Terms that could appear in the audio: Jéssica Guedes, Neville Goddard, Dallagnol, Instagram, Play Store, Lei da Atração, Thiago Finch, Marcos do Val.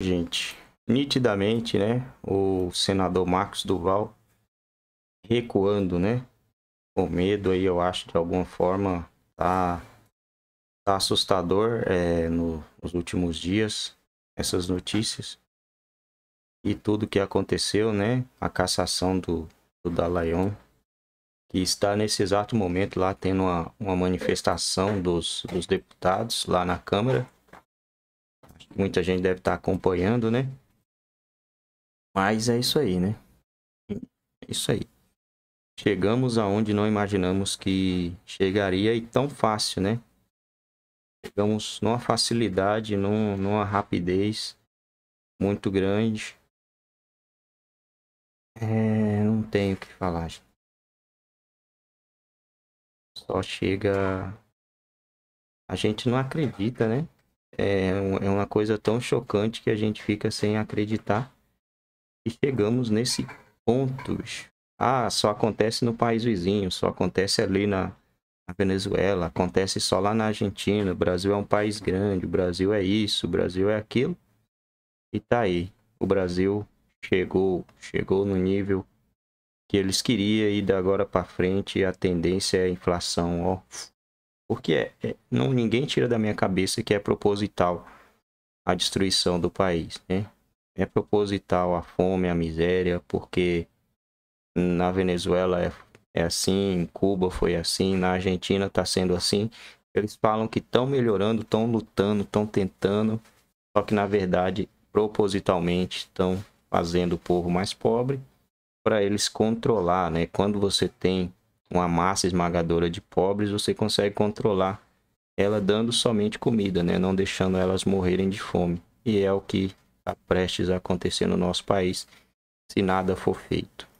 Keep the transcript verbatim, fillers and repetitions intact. gente, nitidamente, né, o senador Marcos do Val recuando, né, com medo aí, eu acho, de alguma forma, tá, tá assustador é, no, nos últimos dias, essas notícias e tudo que aconteceu, né, a cassação do, do Dallagnol, que está nesse exato momento lá tendo uma, uma manifestação dos, dos deputados lá na Câmara. Muita gente deve estar acompanhando, né? Mas é isso aí, né? É isso aí. Chegamos aonde não imaginamos que chegaria e tão fácil, né? Chegamos numa facilidade, num, numa rapidez muito grande. É, não tenho o que falar, gente. Só chega... A gente não acredita, né? É uma coisa tão chocante que a gente fica sem acreditar. E chegamos nesse ponto, bicho. Ah, só acontece no país vizinho, só acontece ali na, na Venezuela, acontece só lá na Argentina. O Brasil é um país grande, o Brasil é isso, o Brasil é aquilo. E tá aí, o Brasil chegou, chegou no nível que eles queriam e da agora pra frente a tendência é a inflação, ó. Porque é, é, não, ninguém tira da minha cabeça que é proposital a destruição do país, né? É proposital a fome, a miséria, porque na Venezuela é, é assim, em Cuba foi assim, na Argentina está sendo assim. Eles falam que estão melhorando, estão lutando, estão tentando, só que na verdade, propositalmente, estão fazendo o povo mais pobre para eles controlar, né? Quando você tem uma massa esmagadora de pobres, você consegue controlar ela dando somente comida, né? Não deixando elas morrerem de fome. E é o que está prestes a acontecer no nosso país, se nada for feito.